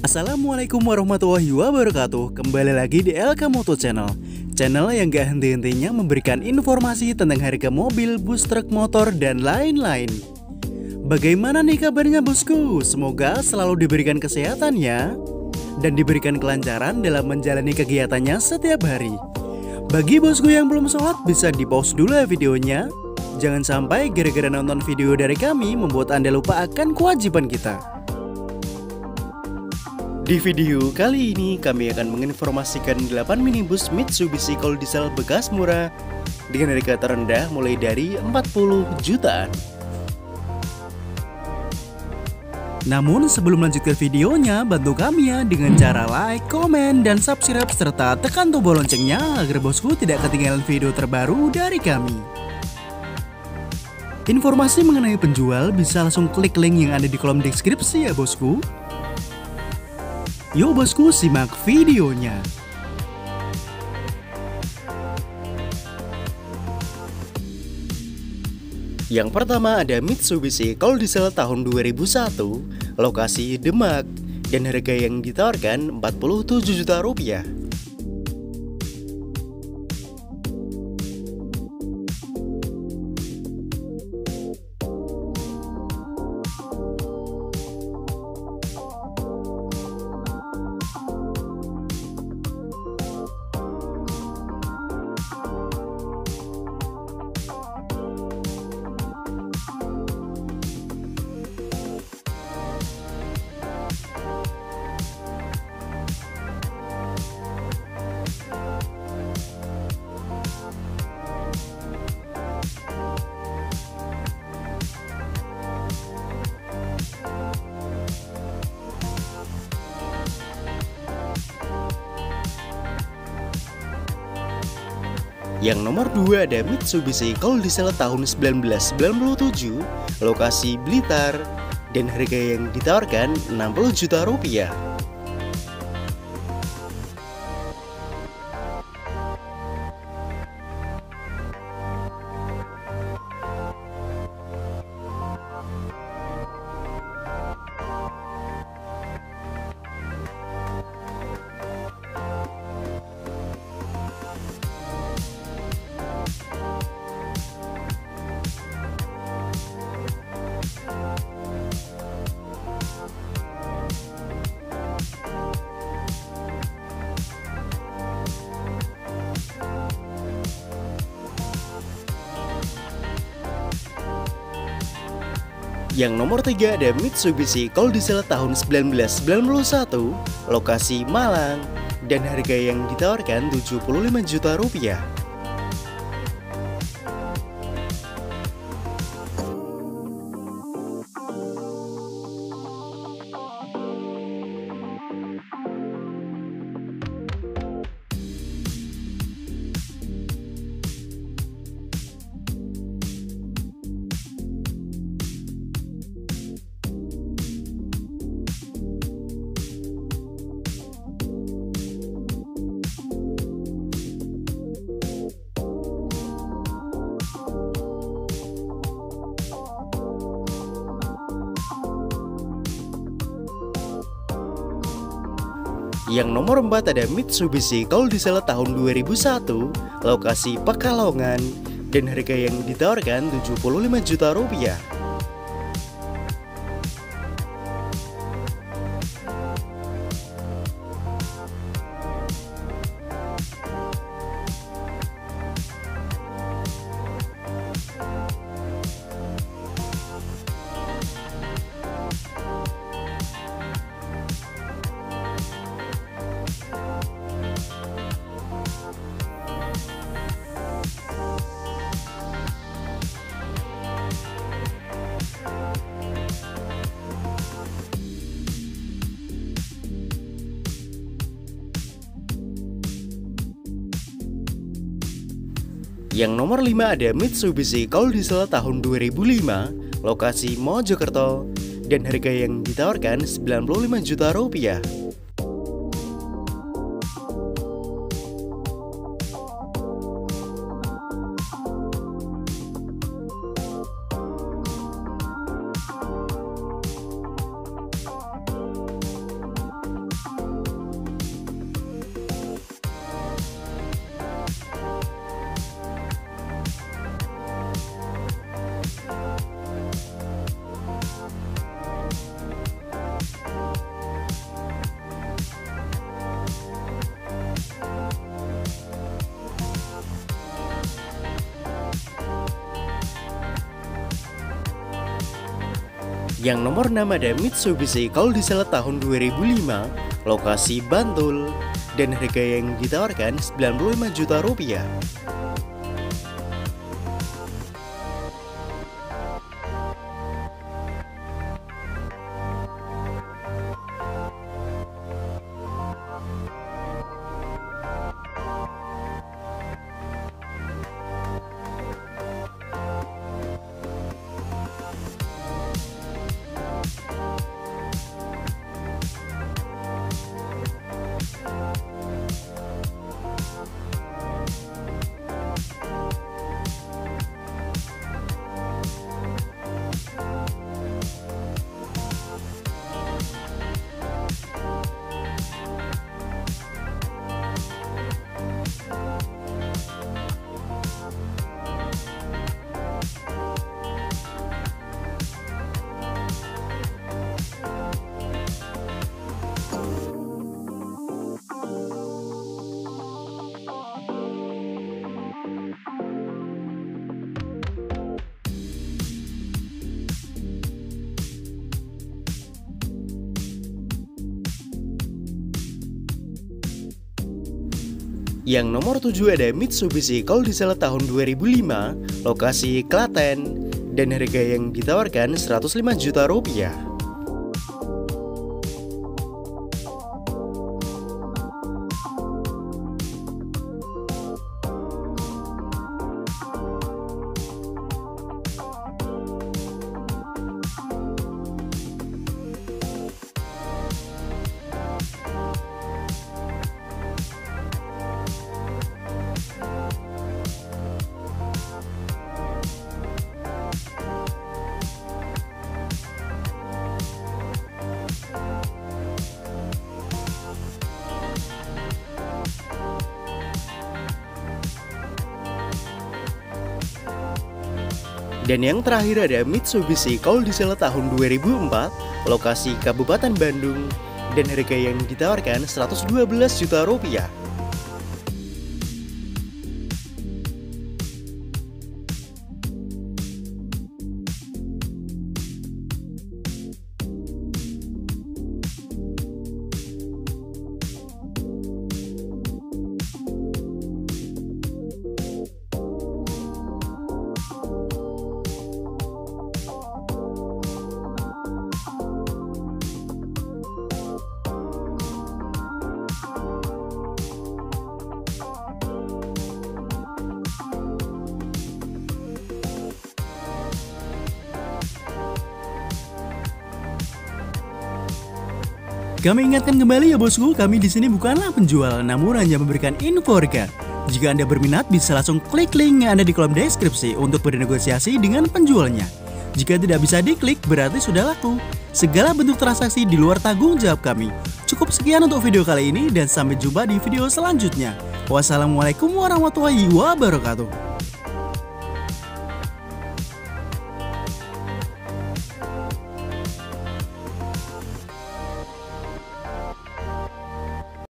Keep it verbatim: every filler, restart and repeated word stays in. Assalamualaikum warahmatullahi wabarakatuh. Kembali lagi di ELKAMOTO Channel, channel yang gak henti-hentinya memberikan informasi tentang harga mobil, bus, truk, motor, dan lain-lain. Bagaimana nih kabarnya bosku? Semoga selalu diberikan kesehatan ya, dan diberikan kelancaran dalam menjalani kegiatannya setiap hari. Bagi bosku yang belum sholat, bisa di pause dulu ya videonya. Jangan sampai gara-gara nonton video dari kami membuat Anda lupa akan kewajiban kita. Di video kali ini kami akan menginformasikan delapan minibus Mitsubishi Colt Diesel bekas murah dengan harga terendah mulai dari empat puluh jutaan. Namun sebelum lanjut ke videonya, bantu kami ya dengan cara like, komen, dan subscribe serta tekan tombol loncengnya agar bosku tidak ketinggalan video terbaru dari kami. Informasi mengenai penjual bisa langsung klik link yang ada di kolom deskripsi ya bosku. Yuk bosku, simak videonya. Yang pertama ada Mitsubishi Colt Diesel tahun dua ribu satu, lokasi Demak, dan harga yang ditawarkan empat puluh tujuh juta rupiah. Yang nomor dua ada Mitsubishi Colt Diesel tahun seribu sembilan ratus sembilan puluh tujuh, lokasi Blitar, dan harga yang ditawarkan enam puluh juta rupiah. Yang nomor tiga ada Mitsubishi Colt Diesel tahun seribu sembilan ratus sembilan puluh satu, lokasi Malang, dan harga yang ditawarkan tujuh puluh lima juta rupiah. Yang nomor empat ada Mitsubishi Colt Diesel tahun dua ribu satu, lokasi Pekalongan, dan harga yang ditawarkan tujuh puluh lima juta rupiah. Yang nomor lima ada Mitsubishi Colt Diesel tahun dua ribu lima, lokasi Mojokerto, dan harga yang ditawarkan sembilan puluh lima juta rupiah. yang nomor enam ada Mitsubishi Colt Diesel tahun dua ribu lima, lokasi Bantul, dan harga yang ditawarkan sembilan puluh lima juta rupiah. Yang nomor tujuh ada Mitsubishi Colt Diesel tahun dua ribu lima, lokasi Klaten, dan harga yang ditawarkan seratus lima juta rupiah. Dan yang terakhir ada Mitsubishi Colt Diesel tahun dua ribu empat, lokasi Kabupaten Bandung, dan harga yang ditawarkan seratus dua belas juta rupiah. Kami ingatkan kembali ya bosku, kami di sini bukanlah penjual, namun hanya memberikan info harga. Jika Anda berminat, bisa langsung klik link yang ada di kolom deskripsi untuk bernegosiasi dengan penjualnya. Jika tidak bisa diklik, berarti sudah laku. Segala bentuk transaksi di luar tanggung jawab kami. Cukup sekian untuk video kali ini dan sampai jumpa di video selanjutnya. Wassalamualaikum warahmatullahi wabarakatuh.